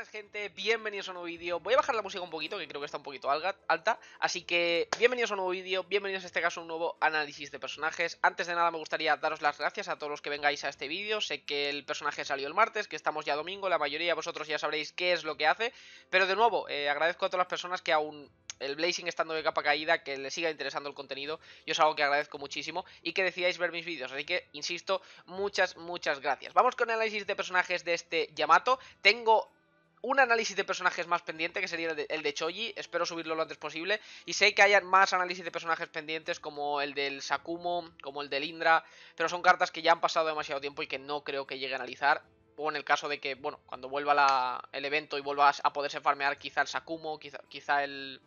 buenas, gente, bienvenidos a un nuevo vídeo. Voy a bajar la música un poquito, que creo que está un poquito alta. Así que bienvenidos a un nuevo vídeo, bienvenidos en este caso a un nuevo análisis de personajes. Antes de nada me gustaría daros las gracias a todos los que vengáis a este vídeo. Sé que el personaje salió el martes, que estamos ya domingo. La mayoría de vosotros ya sabréis qué es lo que hace. Pero de nuevo, agradezco a todas las personas que aún... el Blazing estando de capa caída, que le siga interesando el contenido, yo es algo que agradezco muchísimo, y que decidáis ver mis vídeos, así que, insisto, muchas gracias. Vamos con el análisis de personajes de este Yamato. Tengo un análisis de personajes más pendiente, que sería el de Choji, espero subirlo lo antes posible, y sé que hayan más análisis de personajes pendientes, como el del Sakumo, como el del Indra, pero son cartas que ya han pasado demasiado tiempo y que no creo que llegue a analizar. O en el caso de que, bueno, cuando vuelva el evento y vuelvas a poderse farmear quizá el Sakumo, quizá el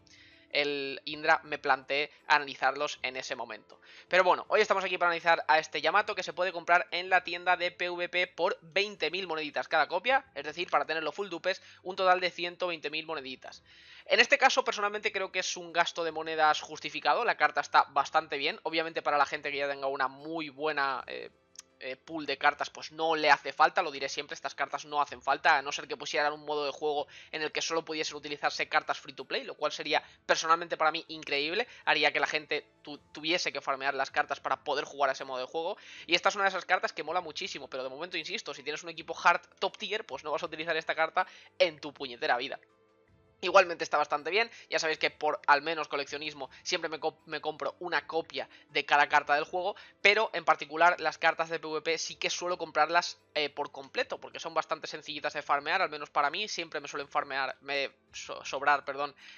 Indra, me planteé analizarlos en ese momento. Pero bueno, hoy estamos aquí para analizar a este Yamato, que se puede comprar en la tienda de PvP por 20.000 moneditas cada copia, es decir, para tenerlo full dupes, un total de 120.000 moneditas. En este caso, personalmente, creo que es un gasto de monedas justificado, la carta está bastante bien, obviamente para la gente que ya tenga una muy buena... pool de cartas, pues no le hace falta, lo diré siempre, estas cartas no hacen falta, a no ser que pusieran un modo de juego en el que solo pudiesen utilizarse cartas free to play, lo cual sería personalmente para mí increíble, haría que la gente tuviese que farmear las cartas para poder jugar a ese modo de juego, y esta es una de esas cartas que mola muchísimo, pero de momento insisto, si tienes un equipo hard top tier, pues no vas a utilizar esta carta en tu puñetera vida. Igualmente está bastante bien, ya sabéis que por al menos coleccionismo siempre me compro una copia de cada carta del juego, pero en particular las cartas de PvP sí que suelo comprarlas por completo, porque son bastante sencillitas de farmear, al menos para mí, siempre me suelen sobrar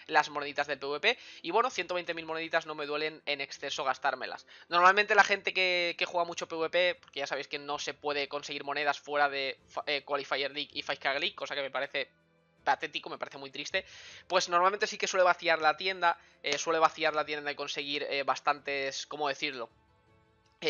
las moneditas del PvP, y bueno, 120.000 moneditas no me duelen en exceso gastármelas. Normalmente la gente que juega mucho PvP, porque ya sabéis que no se puede conseguir monedas fuera de Qualifier League y 5K League, cosa que me parece... patético, me parece muy triste, pues normalmente sí que suele vaciar la tienda y conseguir bastantes, ¿cómo decirlo?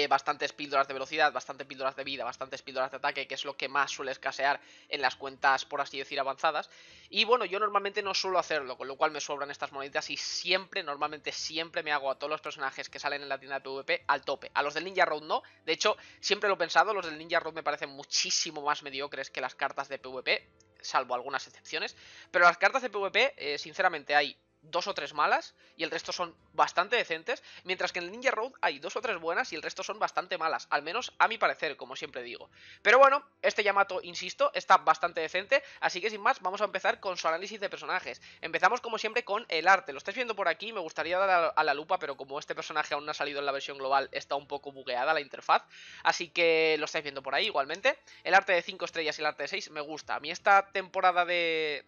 Bastantes píldoras de velocidad, bastantes píldoras de vida, bastantes píldoras de ataque, que es lo que más suele escasear en las cuentas, por así decir, avanzadas. Y bueno, yo normalmente no suelo hacerlo, con lo cual me sobran estas moneditas y siempre, normalmente siempre me hago a todos los personajes que salen en la tienda de PvP al tope. A los del Ninja Road no, de hecho, siempre lo he pensado, los del Ninja Road me parecen muchísimo más mediocres que las cartas de PvP, salvo algunas excepciones. Pero las cartas de PvP, sinceramente, hay... 2 o 3 malas y el resto son bastante decentes, mientras que en el Ninja Road hay 2 o 3 buenas y el resto son bastante malas, al menos a mi parecer, como siempre digo. Pero bueno, este Yamato, insisto, está bastante decente, así que sin más vamos a empezar con su análisis de personajes. Empezamos como siempre con el arte, lo estáis viendo por aquí, me gustaría dar a la lupa, pero como este personaje aún no ha salido en la versión global, está un poco bugueada la interfaz, así que lo estáis viendo por ahí igualmente. El arte de 5 estrellas y el arte de 6 me gusta, a mí esta temporada de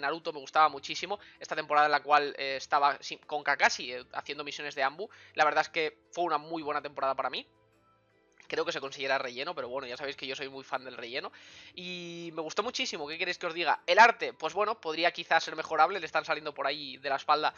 Naruto me gustaba muchísimo, esta temporada en la cual estaba con Kakashi haciendo misiones de Anbu, la verdad es que fue una muy buena temporada para mí. Creo que se considera relleno, pero bueno, ya sabéis que yo soy muy fan del relleno. Y me gustó muchísimo, ¿qué queréis que os diga? El arte, pues bueno, podría quizás ser mejorable, le están saliendo por ahí de la espalda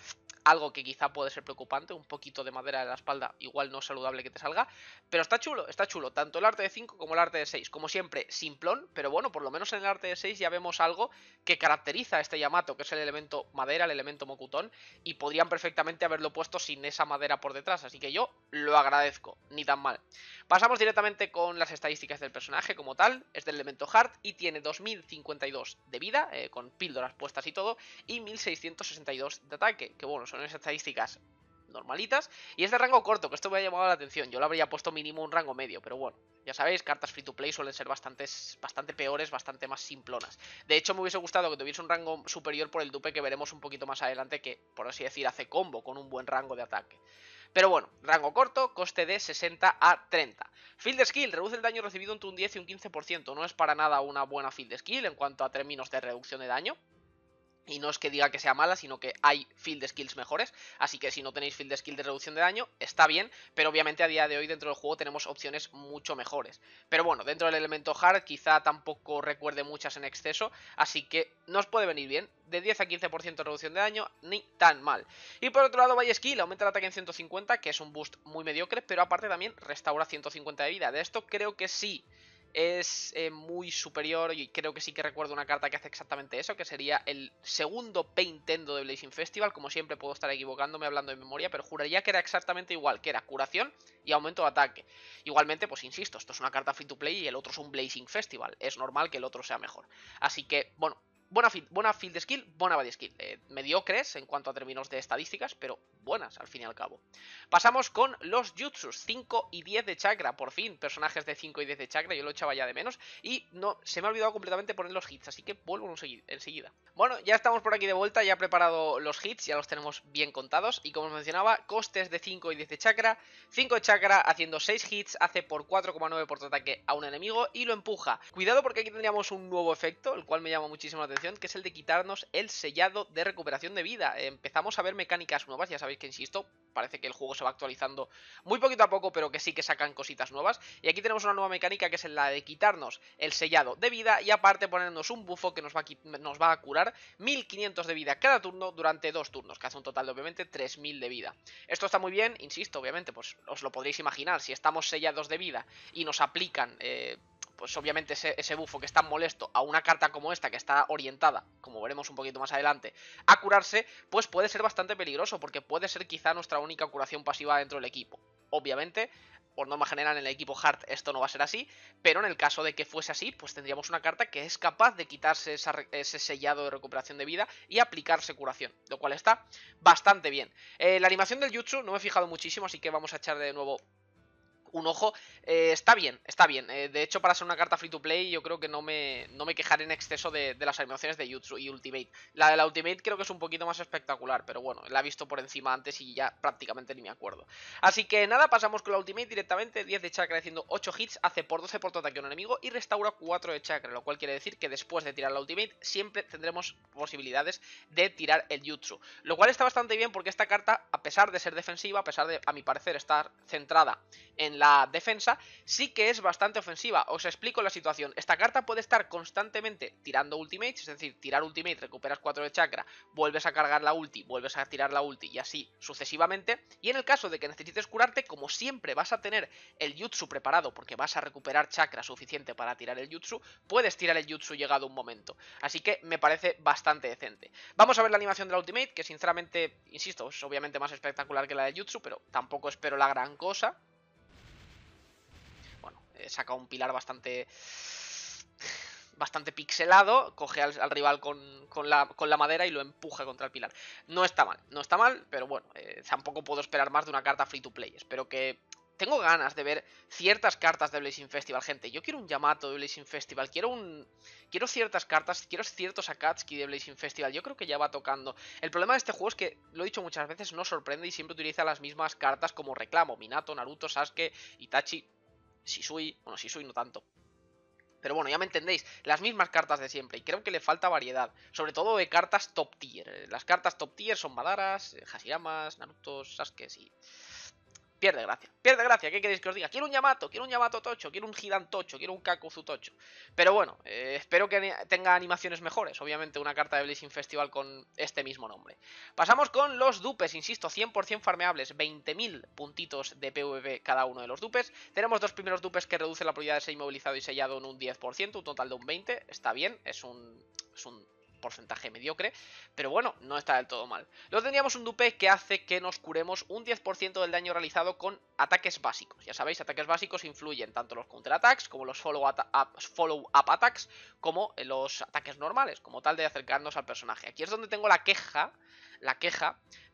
algo que quizá puede ser preocupante, un poquito de madera de la espalda, igual no saludable que te salga. Pero está chulo, tanto el arte de 5 como el arte de 6, como siempre, simplón, pero bueno, por lo menos en el arte de 6 ya vemos algo que caracteriza a este Yamato, que es el elemento madera, el elemento Mokuton, y podrían perfectamente haberlo puesto sin esa madera por detrás, así que yo lo agradezco, ni tan mal. Pasamos directamente con las estadísticas del personaje como tal, es del elemento hard y tiene 2052 de vida, con píldoras puestas y todo, y 1662 de ataque, que bueno, son esas estadísticas normalitas, y es de rango corto, que esto me ha llamado la atención, yo lo habría puesto mínimo un rango medio, pero bueno, ya sabéis, cartas free to play suelen ser bastante peores, bastante más simplonas. De hecho me hubiese gustado que tuviese un rango superior por el dupe que veremos un poquito más adelante, que por así decir hace combo con un buen rango de ataque. Pero bueno, rango corto, coste de 60 a 30. Field Skill, reduce el daño recibido entre un 10 y un 15%, no es para nada una buena Field Skill en cuanto a términos de reducción de daño. Y no es que diga que sea mala, sino que hay field skills mejores, así que si no tenéis field skill de reducción de daño, está bien, pero obviamente a día de hoy dentro del juego tenemos opciones mucho mejores. Pero bueno, dentro del elemento hard quizá tampoco recuerde muchas en exceso, así que no os puede venir bien, de 10 a 15% de reducción de daño, ni tan mal. Y por otro lado, Valle Skill, aumenta el ataque en 150, que es un boost muy mediocre, pero aparte también restaura 150 de vida, de esto creo que sí... es muy superior y creo que sí que recuerdo una carta que hace exactamente eso, que sería el segundo Paintendo de Blazing Festival, como siempre puedo estar equivocándome hablando de memoria, pero juraría que era exactamente igual, que era curación y aumento de ataque. Igualmente, pues insisto, esto es una carta free to play y el otro es un Blazing Festival, es normal que el otro sea mejor. Así que, bueno, Buena field skill, buena body skill. Mediocres en cuanto a términos de estadísticas, pero buenas al fin y al cabo. Pasamos con los jutsus, 5 y 10 de chakra. Por fin, personajes de 5 y 10 de chakra, yo lo echaba ya de menos. Y no, se me ha olvidado completamente poner los hits, así que vuelvo enseguida. Bueno, ya estamos por aquí de vuelta, ya he preparado los hits, ya los tenemos bien contados. Y como os mencionaba, costes de 5 y 10 de chakra. 5 de chakra haciendo 6 hits, hace por 4,9 por ataque a un enemigo y lo empuja. Cuidado porque aquí tendríamos un nuevo efecto, el cual me llama muchísimo la atención, que es el de quitarnos el sellado de recuperación de vida. Empezamos a ver mecánicas nuevas, ya sabéis que insisto, parece que el juego se va actualizando muy poquito a poco, pero que sí que sacan cositas nuevas. Y aquí tenemos una nueva mecánica que es la de quitarnos el sellado de vida y aparte ponernos un bufo que nos va a curar 1500 de vida cada turno durante 2 turnos, que hace un total de obviamente 3000 de vida. Esto está muy bien, insisto, obviamente, pues os lo podréis imaginar, si estamos sellados de vida y nos aplican... pues obviamente ese bufo que está molesto a una carta como esta, que está orientada, como veremos un poquito más adelante, a curarse, pues puede ser bastante peligroso, porque puede ser quizá nuestra única curación pasiva dentro del equipo. Obviamente, por norma general en el equipo hard esto no va a ser así, pero en el caso de que fuese así, pues tendríamos una carta que es capaz de quitarse ese sellado de recuperación de vida y aplicarse curación, lo cual está bastante bien. La animación del jutsu no me he fijado muchísimo, así que vamos a echar de nuevo... un ojo. Está bien. De hecho, para ser una carta free to play, yo creo que no me quejaré en exceso de las animaciones de Jutsu y Ultimate. La de la Ultimate creo que es un poquito más espectacular, pero bueno, la he visto por encima antes y ya prácticamente ni me acuerdo. Así que nada, pasamos con la Ultimate directamente. 10 de chakra haciendo 8 hits, hace por 12 por todo ataque a un enemigo y restaura 4 de chakra, lo cual quiere decir que después de tirar la Ultimate siempre tendremos posibilidades de tirar el Jutsu. Lo cual está bastante bien porque esta carta, a pesar de ser defensiva, a pesar de, a mi parecer, estar centrada en la defensa, sí que es bastante ofensiva. Os explico la situación. Esta carta puede estar constantemente tirando ultimates, es decir, tirar ultimate, recuperas 4 de chakra, vuelves a cargar la ulti, vuelves a tirar la ulti y así sucesivamente. Y en el caso de que necesites curarte, como siempre vas a tener el jutsu preparado porque vas a recuperar chakra suficiente para tirar el jutsu, puedes tirar el jutsu llegado un momento. Así que me parece bastante decente. Vamos a ver la animación de la ultimate, que sinceramente, insisto, es obviamente más espectacular que la del jutsu, pero tampoco espero la gran cosa. Saca un pilar bastante pixelado, coge al rival con la madera y lo empuja contra el pilar. No está mal, pero bueno, tampoco puedo esperar más de una carta free to play. Espero que... Tengo ganas de ver ciertas cartas de Blazing Festival, gente. Yo quiero un Yamato de Blazing Festival, quiero ciertas cartas, quiero ciertos Akatsuki de Blazing Festival. Yo creo que ya va tocando. El problema de este juego es que, lo he dicho muchas veces, no sorprende y siempre utiliza las mismas cartas como reclamo. Minato, Naruto, Sasuke, Itachi... Shisui no tanto. Pero bueno, ya me entendéis, las mismas cartas de siempre. Y creo que le falta variedad, sobre todo de cartas top tier. Las cartas top tier son Madaras, Hashiramas, Naruto, Sasuke, sí. Pierde gracia, ¿qué queréis que os diga? Quiero un Yamato tocho, quiero un Hidan tocho, quiero un Kakuzu tocho. Pero bueno, espero que tenga animaciones mejores. Obviamente una carta de Blazing Festival con este mismo nombre. Pasamos con los dupes, insisto, 100% farmeables, 20.000 puntitos de PvP cada uno de los dupes. Tenemos 2 primeros dupes que reducen la probabilidad de ser inmovilizado y sellado en un 10%, un total de un 20%, está bien, es un porcentaje mediocre, pero bueno, no está del todo mal. Luego tendríamos un dupe que hace que nos curemos un 10% del daño realizado con ataques básicos. Ya sabéis, ataques básicos influyen tanto los counterattacks como los follow-up attacks, como los ataques normales, como tal de acercarnos al personaje. Aquí es donde tengo la queja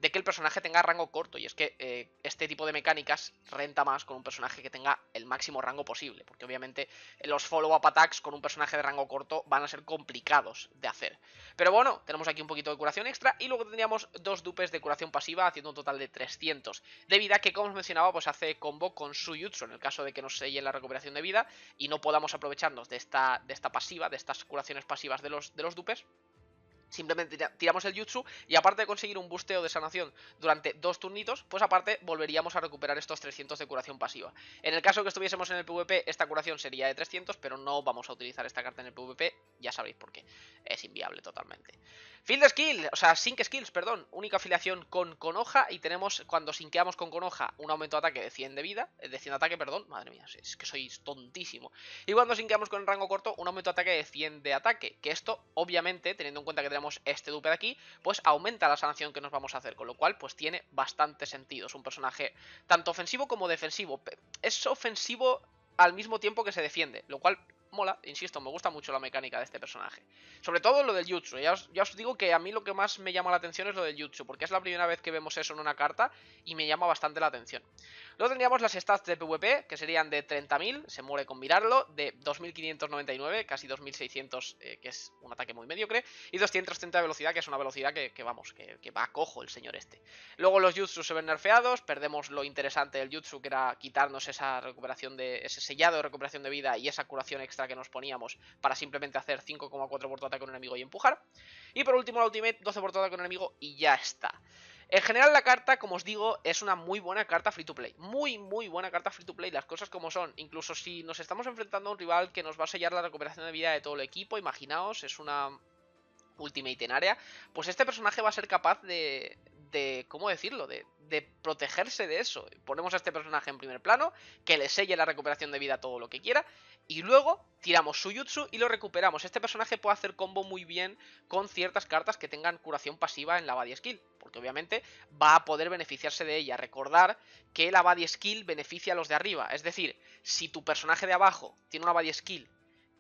de que el personaje tenga rango corto, y es que este tipo de mecánicas renta más con un personaje que tenga el máximo rango posible, porque obviamente los follow-up attacks con un personaje de rango corto van a ser complicados de hacer. Pero bueno, tenemos aquí un poquito de curación extra y luego tendríamos 2 dupes de curación pasiva haciendo un total de 300 de vida, que como os mencionaba, pues hace combo con su jutsu en el caso de que nos selle la recuperación de vida y no podamos aprovecharnos de esta pasiva, de estas curaciones pasivas de los dupes. Simplemente tiramos el jutsu y aparte de conseguir un busteo de sanación durante 2 turnitos, pues aparte volveríamos a recuperar estos 300 de curación pasiva. En el caso que estuviésemos en el PvP, esta curación sería de 300, pero no vamos a utilizar esta carta en el PvP, ya sabéis por qué. Es inviable totalmente. Field skill, o sea, sync skills, perdón, única afiliación con Konoha y tenemos, cuando sinqueamos con Konoha, un aumento de ataque de 100 de vida, de 100 de ataque, perdón, madre mía, es que sois tontísimo. Y cuando sinqueamos con el rango corto, un aumento de ataque de 100 de ataque, que esto, obviamente, teniendo en cuenta que tenemos este dupe de aquí, pues aumenta la sanación que nos vamos a hacer, con lo cual pues tiene bastante sentido. Es un personaje tanto ofensivo como defensivo, es ofensivo al mismo tiempo que se defiende, lo cual mola, insisto, me gusta mucho la mecánica de este personaje. Sobre todo lo del jutsu, ya os digo que a mí lo que más me llama la atención es lo del jutsu, porque es la primera vez que vemos eso en una carta y me llama bastante la atención. Luego tendríamos las stats de PvP, que serían de 30.000, se muere con mirarlo, de 2.599, casi 2.600, que es un ataque muy mediocre, y 230 de velocidad, que es una velocidad que va a cojo el señor este. Luego los jutsus se ven nerfeados, perdemos lo interesante del jutsu, que era quitarnos esa recuperación de ese sellado de recuperación de vida y esa curación extra que nos poníamos para simplemente hacer 5,4 por tu ataque con un enemigo y empujar. Y por último la ultimate, 12 por tu ataque con un enemigo y ya está. En general la carta, como os digo, es una muy buena carta free to play. Muy, muy buena carta free to play, las cosas como son. Incluso si nos estamos enfrentando a un rival que nos va a sellar la recuperación de vida de todo el equipo, imaginaos, es una ultimate en área, pues este personaje va a ser capaz de ¿cómo decirlo? De protegerse de eso. Ponemos a este personaje en primer plano, que le selle la recuperación de vida todo lo que quiera, y luego tiramos su jutsu y lo recuperamos. Este personaje puede hacer combo muy bien con ciertas cartas que tengan curación pasiva en la body skill, porque obviamente va a poder beneficiarse de ella. Recordar que la body skill beneficia a los de arriba, es decir, si tu personaje de abajo tiene una body skill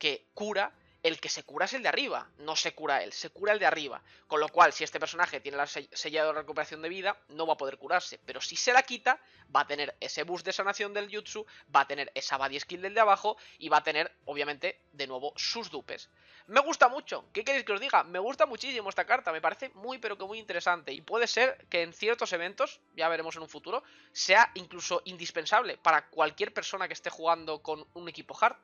que cura, el que se cura es el de arriba, no se cura él, se cura el de arriba. Con lo cual, si este personaje tiene la sellada de recuperación de vida, no va a poder curarse. Pero si se la quita, va a tener ese boost de sanación del jutsu, va a tener esa body skill del de abajo y va a tener, obviamente, de nuevo, sus dupes. Me gusta mucho, ¿qué queréis que os diga? Me gusta muchísimo esta carta, me parece muy pero que muy interesante. Y puede ser que en ciertos eventos, ya veremos en un futuro, sea incluso indispensable para cualquier persona que esté jugando con un equipo hard.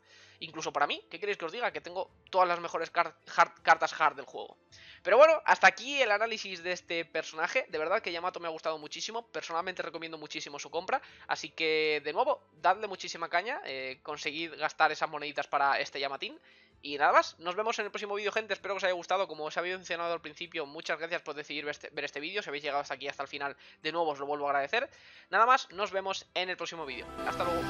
Incluso para mí, ¿qué queréis que os diga? Que tengo todas las mejores cartas hard del juego. Pero bueno, hasta aquí el análisis de este personaje. De verdad que Yamato me ha gustado muchísimo. Personalmente recomiendo muchísimo su compra. Así que, de nuevo, dadle muchísima caña. Conseguid gastar esas moneditas para este Yamatín. Y nada más, nos vemos en el próximo vídeo, gente. Espero que os haya gustado. Como os había mencionado al principio, muchas gracias por decidir ver este vídeo. Si habéis llegado hasta aquí, hasta el final, de nuevo os lo vuelvo a agradecer. Nada más, nos vemos en el próximo vídeo. Hasta luego.